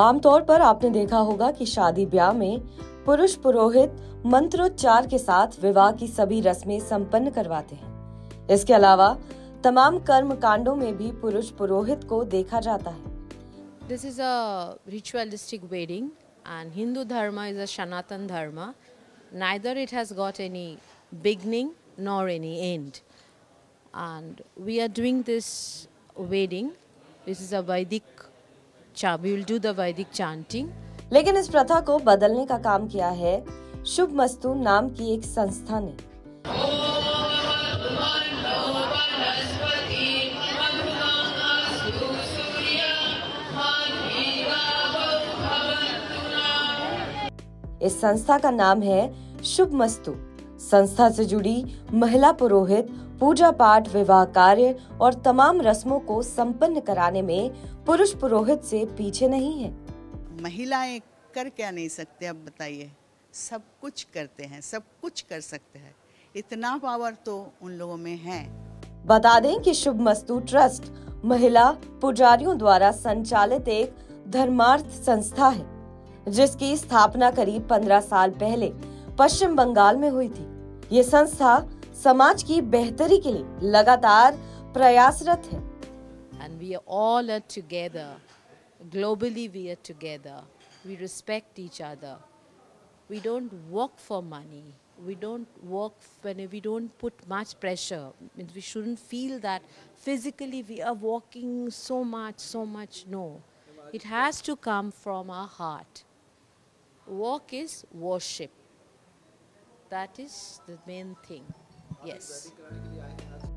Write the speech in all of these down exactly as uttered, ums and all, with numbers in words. आमतौर पर आपने देखा होगा कि शादी ब्याह में पुरुष पुरोहित मंत्रोच्चार के साथ विवाह की सभी रस्में संपन्न करवाते हैं। इसके अलावा तमाम कर्म कांडों में भी पुरुष पुरोहित को देखा जाता है। This is a ritualistic wedding and Hindu dharma is a Sanatan dharma. Neither it has got any beginning nor any end. And we are doing this wedding. This is a Vedic chant. We will do the Vedic chanting. लेकिन इस प्रथा को बदलने का काम किया है शुभमस्तु नाम की एक संस्था ने। इस संस्था का नाम है शुभमस्तु। संस्था से जुड़ी महिला पुरोहित पूजा पाठ, विवाह कार्य और तमाम रस्मों को संपन्न कराने में पुरुष पुरोहित से पीछे नहीं है। महिलाएं कर क्या नहीं सकते, अब बताइए। सब कुछ करते हैं, सब कुछ कर सकते हैं, इतना पावर तो उन लोगों में है। बता दें कि शुभमस्तु ट्रस्ट महिला पुजारियों द्वारा संचालित एक धर्मार्थ संस्था है, जिसकी स्थापना करीब पंद्रह साल पहले पश्चिम बंगाल में हुई थी। ये संस्था समाज की बेहतरी के लिए लगातार प्रयासरत है। And we are all are together. Globally we are together. We respect each other. We don't work for money. We don't work when we don't put much pressure. We shouldn't feel that physically we are working so much, so much. No. It has to come from our heart. Work is worship. That is the main thing. Yes.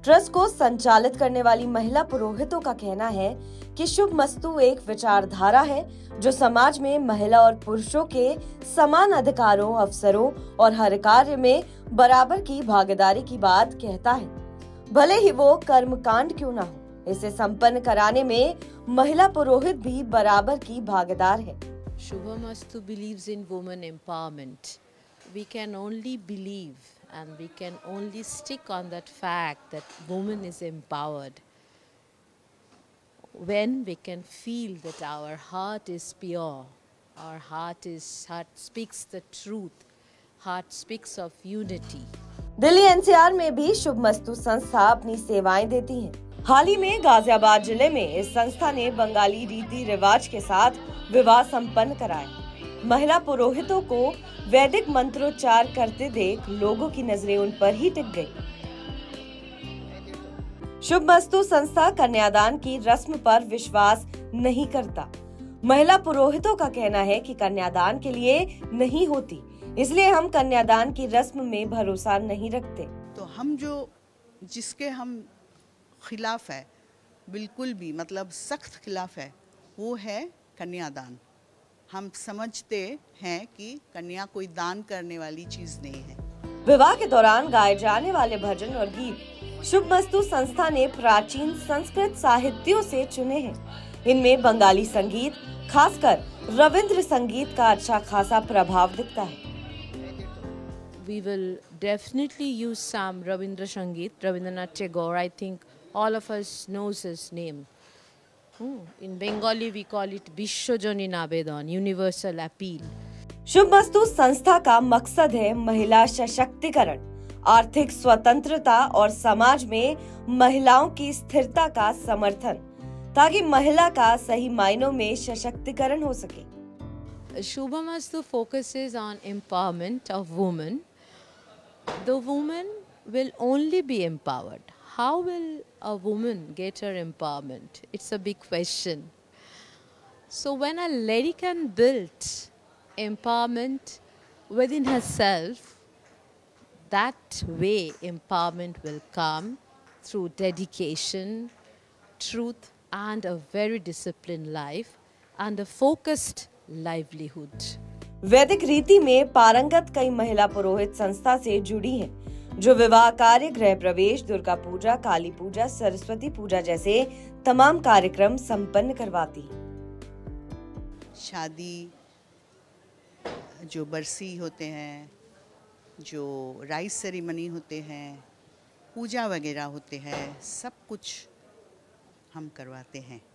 Trust को संचालित करने वाली महिला पुरोहितों का कहना है कि शुभमस्तु एक विचारधारा है जो समाज में महिला और पुरुषों के समान अधिकारों, अवसरों और हर कार्य में बराबर की भागीदारी की बात कहता है, भले ही वो कर्मकांड क्यों ना हो। इसे संपन्न कराने में महिला पुरोहित भी बराबर की भागीदार है। Shubhamastu believes in women empowerment. We can only believe and we can only stick on that fact that woman is empowered when we can feel that our heart is pure, our heart is heart speaks the truth, heart speaks of unity. Delhi N C R में भी शुभमस्तु संस्था अपनी सेवाएं देती है। हाल ही में गाजियाबाद जिले में इस संस्था ने बंगाली रीति रिवाज के साथ विवाह संपन्न कराया। महिला पुरोहितों को वैदिक मंत्रोच्चार करते देख लोगों की नजरें उन पर ही टिक गई। शुभमस्तु संस्था कन्यादान की रस्म पर विश्वास नहीं करता। महिला पुरोहितों का कहना है कि कन्यादान के लिए नहीं होती, इसलिए हम कन्यादान की रस्म में भरोसा नहीं रखते। तो हम जो जिसके हम खिलाफ है, बिल्कुल भी मतलब सख्त खिलाफ है, वो है कन्यादान। हम समझते हैं कि कन्या कोई दान करने वाली चीज नहीं है। विवाह के दौरान गाए जाने वाले भजन और गीत शुभमस्तु संस्था ने प्राचीन संस्कृत साहित्यों से चुने हैं। इनमें बंगाली संगीत, खासकर रविंद्र संगीत का अच्छा खासा प्रभाव दिखता है। We will definitely use some Ravindra Sangeet, Ravindranath Tagore. I think all of us knows his name. In Bengali we call it विश्वजनी नावेदन, universal appeal. शुभमस्तु संस्था का मकसद है महिला सशक्तिकरण, आर्थिक स्वतंत्रता और समाज में महिलाओं की स्थिरता का समर्थन, ताकि महिला का सही मायनों में सशक्तिकरण हो सके। शुभमस्तु focuses on empowerment of women. The woman will only be empowered. How will a woman get her empowerment? It's a big question. So when a lady can build empowerment within herself, that way empowerment will come through dedication, truth and a very disciplined life and a focused livelihood. वैदिक रीति में पारंगत कई महिला पुरोहित संस्था से जुड़ी हैं, जो विवाह कार्य, गृह प्रवेश, दुर्गा पूजा, काली पूजा, सरस्वती पूजा जैसे तमाम कार्यक्रम संपन्न करवाती। शादी, जो बरसी होते हैं, जो राइस सेरेमनी होते हैं, पूजा वगैरह होते हैं, सब कुछ हम करवाते हैं।